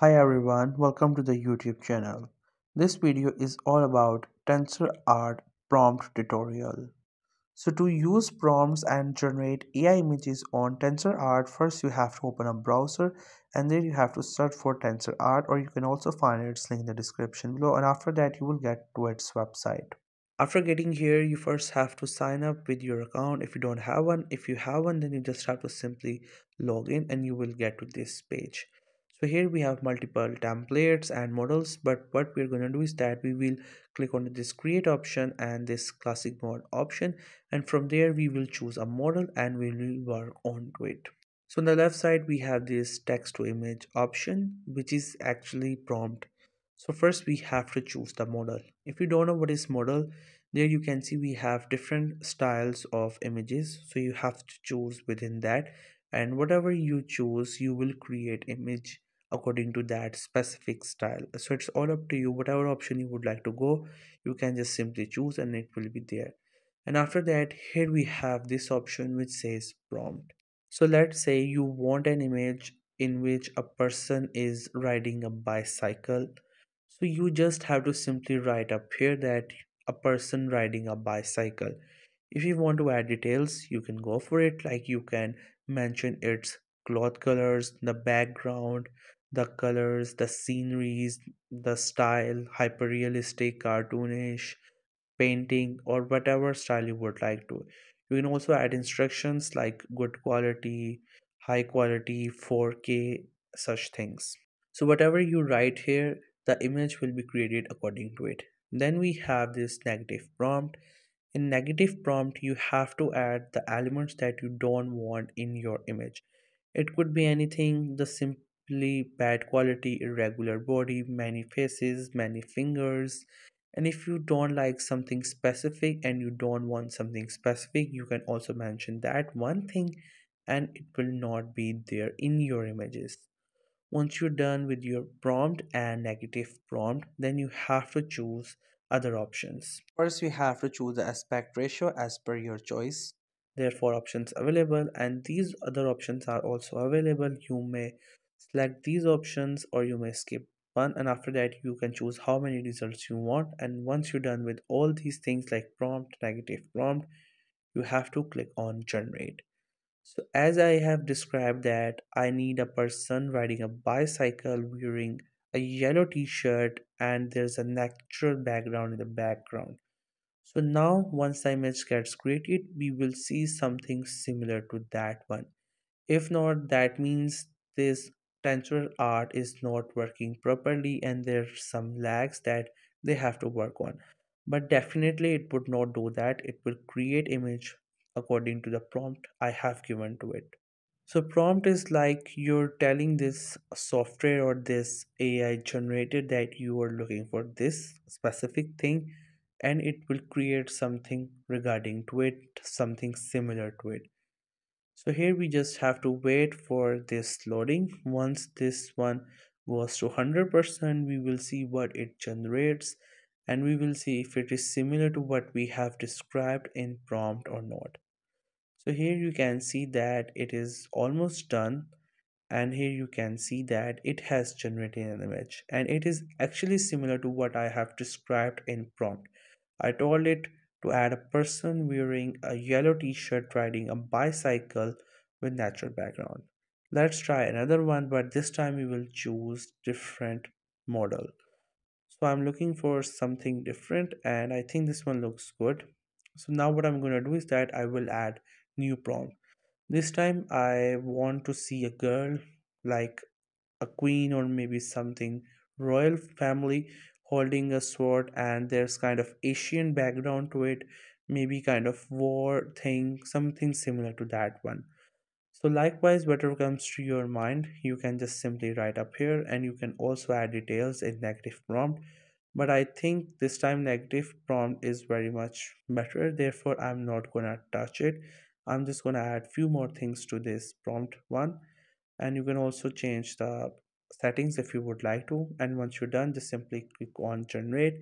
Hi everyone, welcome to the YouTube channel. This video is all about Tensor Art prompt tutorial. So to use prompts and generate AI images on Tensor Art, first you have to open a browser and then you have to search for Tensor Art, or you can also find its link in the description below, and after that you will get to its website. After getting here, you first have to sign up with your account if you don't have one. If you have one, then you just have to simply log in and you will get to this page. So here we have multiple templates and models, but what we're going to do is that we will click on this create option and this classic mode option, and from there we will choose a model and we will work onto it. So on the left side we have this text to image option, which is actually prompt. So first we have to choose the model. If you don't know what is model, there you can see we have different styles of images, so you have to choose within that, and whatever you choose you will create image according to that specific style. So it's all up to you, whatever option you would like to go, you can just simply choose and it will be there. And after that, here we have this option which says prompt. So let's say you want an image in which a person is riding a bicycle, so you just have to simply write up here that a person riding a bicycle. If you want to add details, you can go for it, like you can mention its cloth colors, the background, the colors, the sceneries, the style, hyper-realistic, cartoonish, painting, or whatever style you would like to. You can also add instructions like good quality, high quality, 4K, such things. So whatever you write here, the image will be created according to it. Then we have this negative prompt. In negative prompt, you have to add the elements that you don't want in your image. It could be anything, the simply bad quality, irregular body, many faces, many fingers. And if you don't like something specific and you don't want something specific, you can also mention that one thing and it will not be there in your images. Once you're done with your prompt and negative prompt, then you have to choose other options. First we have to choose the aspect ratio as per your choice. There are four options available and these other options are also available. You may select these options or you may skip one, and after that you can choose how many results you want. And once you're done with all these things like prompt, negative prompt, you have to click on generate. So as I have described that I need a person riding a bicycle wearing a yellow t-shirt and there's a natural background in the background. So now once the image gets created, we will see something similar to that one. If not, that means this Tensor Art is not working properly and there's some lags that they have to work on. But definitely it would not do that. It will create image according to the prompt I have given to it. So prompt is like you're telling this software or this AI generator that you are looking for this specific thing, and it will create something regarding to it, something similar to it. So here we just have to wait for this loading. Once this one goes to 100%, we will see what it generates and we will see if it is similar to what we have described in prompt or not. So here you can see that it is almost done, and here you can see that it has generated an image and it is actually similar to what I have described in prompt. I told it to add a person wearing a yellow t-shirt riding a bicycle with natural background. Let's try another one, but this time we will choose different model. So I'm looking for something different and I think this one looks good. So now what I'm going to do is that I will add new prompt. This time I want to see a girl like a queen or maybe something royal family holding a sword, and there's kind of Asian background to it, maybe kind of war thing, something similar to that one. So likewise, whatever comes to your mind, you can just simply write up here, and you can also add details in negative prompt. But I think this time negative prompt is very much better, therefore I'm not gonna touch it. I'm just going to add few more things to this prompt one, and you can also change the settings if you would like to. And once you're done, just simply click on generate,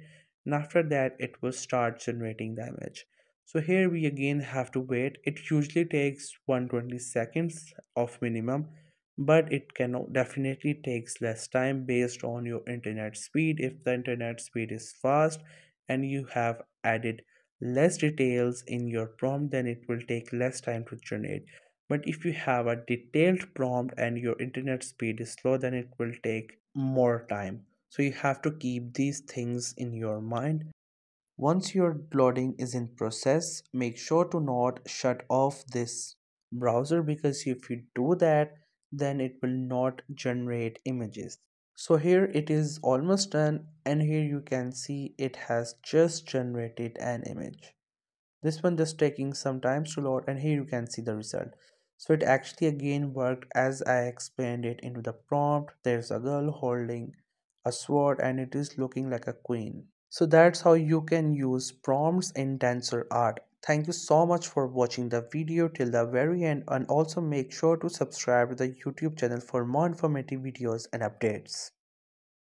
and after that it will start generating the image. So here we again have to wait. It usually takes 120 seconds of minimum, but it can definitely takes less time based on your internet speed. If the internet speed is fast and you have added less details in your prompt, then it will take less time to generate. But if you have a detailed prompt and your internet speed is slow, then it will take more time. So you have to keep these things in your mind. Once your loading is in process, make sure to not shut off this browser, because if you do that, then it will not generate images. So here it is almost done, and here you can see it has just generated an image. This one just taking some time to load, and here you can see the result. So it actually again worked as I explained it into the prompt. There's a girl holding a sword and it is looking like a queen. So that's how you can use prompts in Tensor Art. Thank you so much for watching the video till the very end, and also make sure to subscribe to the YouTube channel for more informative videos and updates.